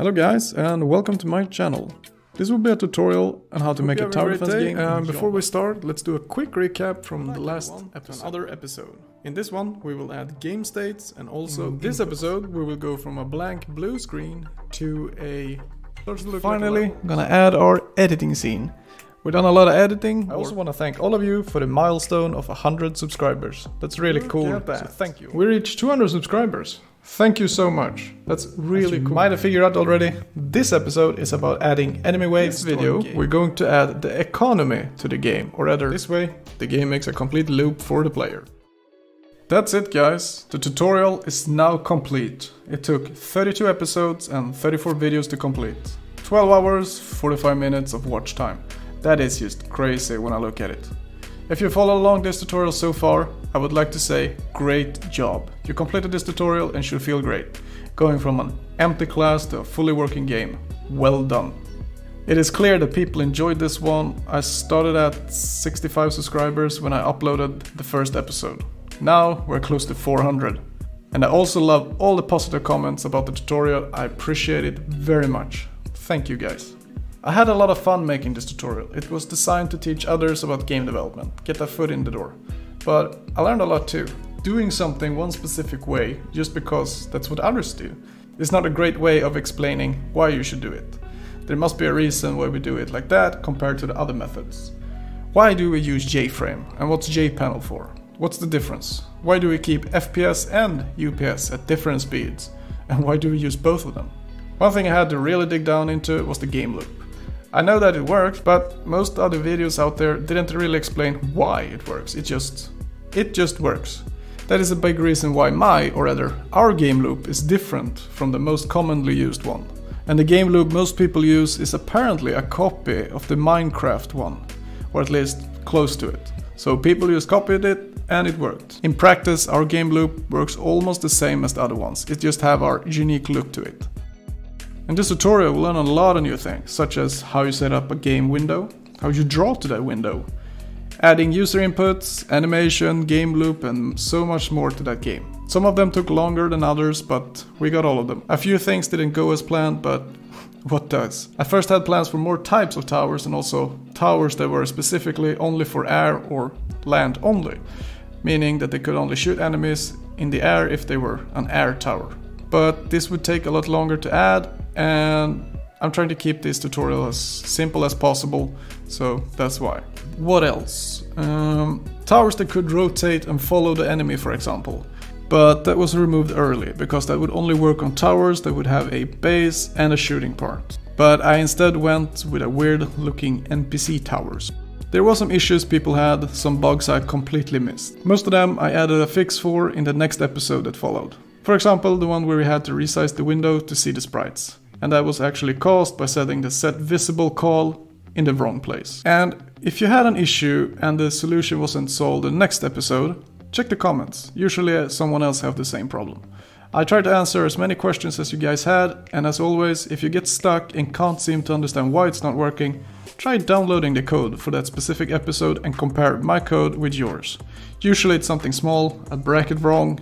Hello guys and welcome to my channel. This will be a tutorial on how to make a tower defense game. Before we start, let's do a quick recap from the last episode. Another episode. In this one we will add game states, and also this episode we will go from a blank blue screen to a... Finally, I'm gonna add our editing scene. We've done a lot of editing. I also want to thank all of you for the milestone of 100 subscribers. That's really cool. So thank you. We reached 200 subscribers. Thank you so much. That's really cool. You might have figured out already, this episode is about adding enemy waves. This video, we're going to add the economy to the game, or rather, this way, the game makes a complete loop for the player. That's it guys, the tutorial is now complete. It took 32 episodes and 34 videos to complete. 12 hours, 45 minutes of watch time. That is just crazy when I look at it. If you follow along this tutorial so far, I would like to say great job. You completed this tutorial and should feel great. Going from an empty class to a fully working game. Well done. It is clear that people enjoyed this one. I started at 65 subscribers when I uploaded the first episode. Now we're close to 400. And I also love all the positive comments about the tutorial. I appreciate it very much. Thank you guys. I had a lot of fun making this tutorial. It was designed to teach others about game development, get a foot in the door. But I learned a lot too. Doing something one specific way, just because that's what others do, is not a great way of explaining why you should do it. There must be a reason why we do it like that compared to the other methods. Why do we use JFrame, and what's JPanel for? What's the difference? Why do we keep FPS and UPS at different speeds? And why do we use both of them? One thing I had to really dig down into was the game loop. I know that it worked, but most other videos out there didn't really explain why it works. It just works. That is a big reason why my, or rather our game loop is different from the most commonly used one. And the game loop most people use is apparently a copy of the Minecraft one, or at least close to it. So people just copied it and it worked. In practice, our game loop works almost the same as the other ones. It just have our unique look to it. In this tutorial we'll learn a lot of new things, such as how you set up a game window, how you draw to that window, adding user inputs, animation, game loop, and so much more to that game. Some of them took longer than others, but we got all of them. A few things didn't go as planned, but what does? I first had plans for more types of towers, and also towers that were specifically only for air or land only, meaning that they could only shoot enemies in the air if they were an air tower. But this would take a lot longer to add, and I'm trying to keep this tutorial as simple as possible, so that's why. What else? Towers that could rotate and follow the enemy, for example. But that was removed early, because that would only work on towers that would have a base and a shooting part. But I instead went with a weird looking NPC towers. There were some issues people had, some bugs I completely missed. Most of them I added a fix for in the next episode that followed. For example, the one where we had to resize the window to see the sprites. And that was actually caused by setting the set visible call in the wrong place. And if you had an issue and the solution wasn't solved in the next episode, check the comments. Usually someone else have the same problem. I tried to answer as many questions as you guys had, and as always, if you get stuck and can't seem to understand why it's not working, try downloading the code for that specific episode and compare my code with yours. Usually it's something small, a bracket wrong,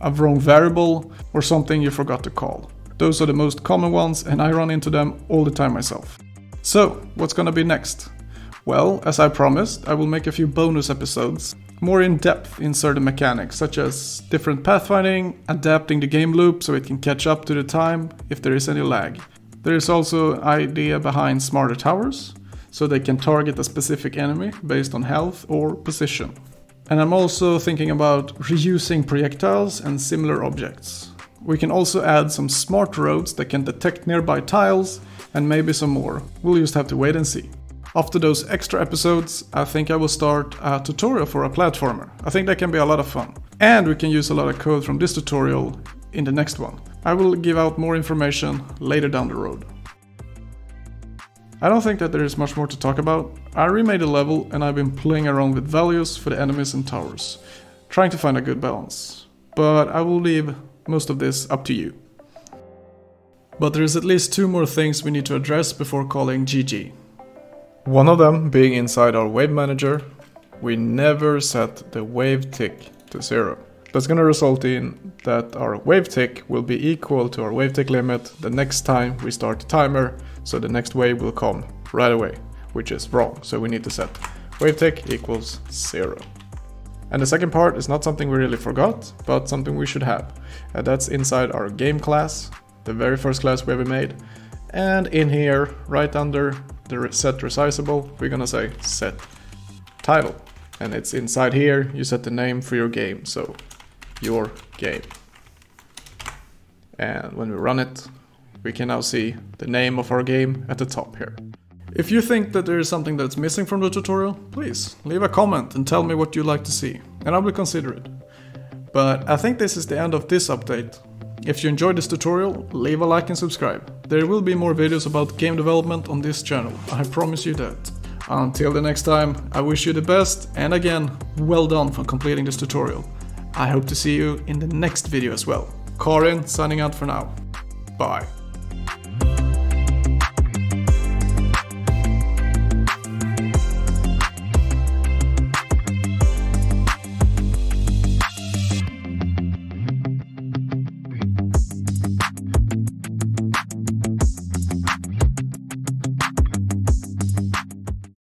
a wrong variable, or something you forgot to call. Those are the most common ones, and I run into them all the time myself. So, what's gonna be next? Well, as I promised, I will make a few bonus episodes, more in depth in certain mechanics, such as different pathfinding, adapting the game loop so it can catch up to the time if there is any lag. There is also an idea behind smarter towers, so they can target a specific enemy based on health or position. And I'm also thinking about reusing projectiles and similar objects. We can also add some smart roads that can detect nearby tiles, and maybe some more. We'll just have to wait and see. After those extra episodes, I think I will start a tutorial for a platformer. I think that can be a lot of fun. And we can use a lot of code from this tutorial in the next one. I will give out more information later down the road. I don't think that there is much more to talk about. I remade a level, and I've been playing around with values for the enemies and towers, trying to find a good balance. But I will leave most of this up to you. But there is at least two more things we need to address before calling GG. One of them being inside our wave manager, we never set the wave tick to 0. That's going to result in that our wavetick will be equal to our wavetick limit the next time we start the timer. So the next wave will come right away, which is wrong. So we need to set wavetick equals 0. And the second part is not something we really forgot, but something we should have. And that's inside our game class, the very first class we ever made. And in here, right under the set resizable, we're going to say set title. And it's inside here, you set the name for your game. So your game. And when we run it, we can now see the name of our game at the top here. If you think that there is something that's missing from the tutorial, please leave a comment and tell me what you'd like to see, and I will consider it. But I think this is the end of this update. If you enjoyed this tutorial, leave a like and subscribe. There will be more videos about game development on this channel, I promise you that. Until the next time, I wish you the best, and again, well done for completing this tutorial. I hope to see you in the next video as well. Karin signing out for now. Bye.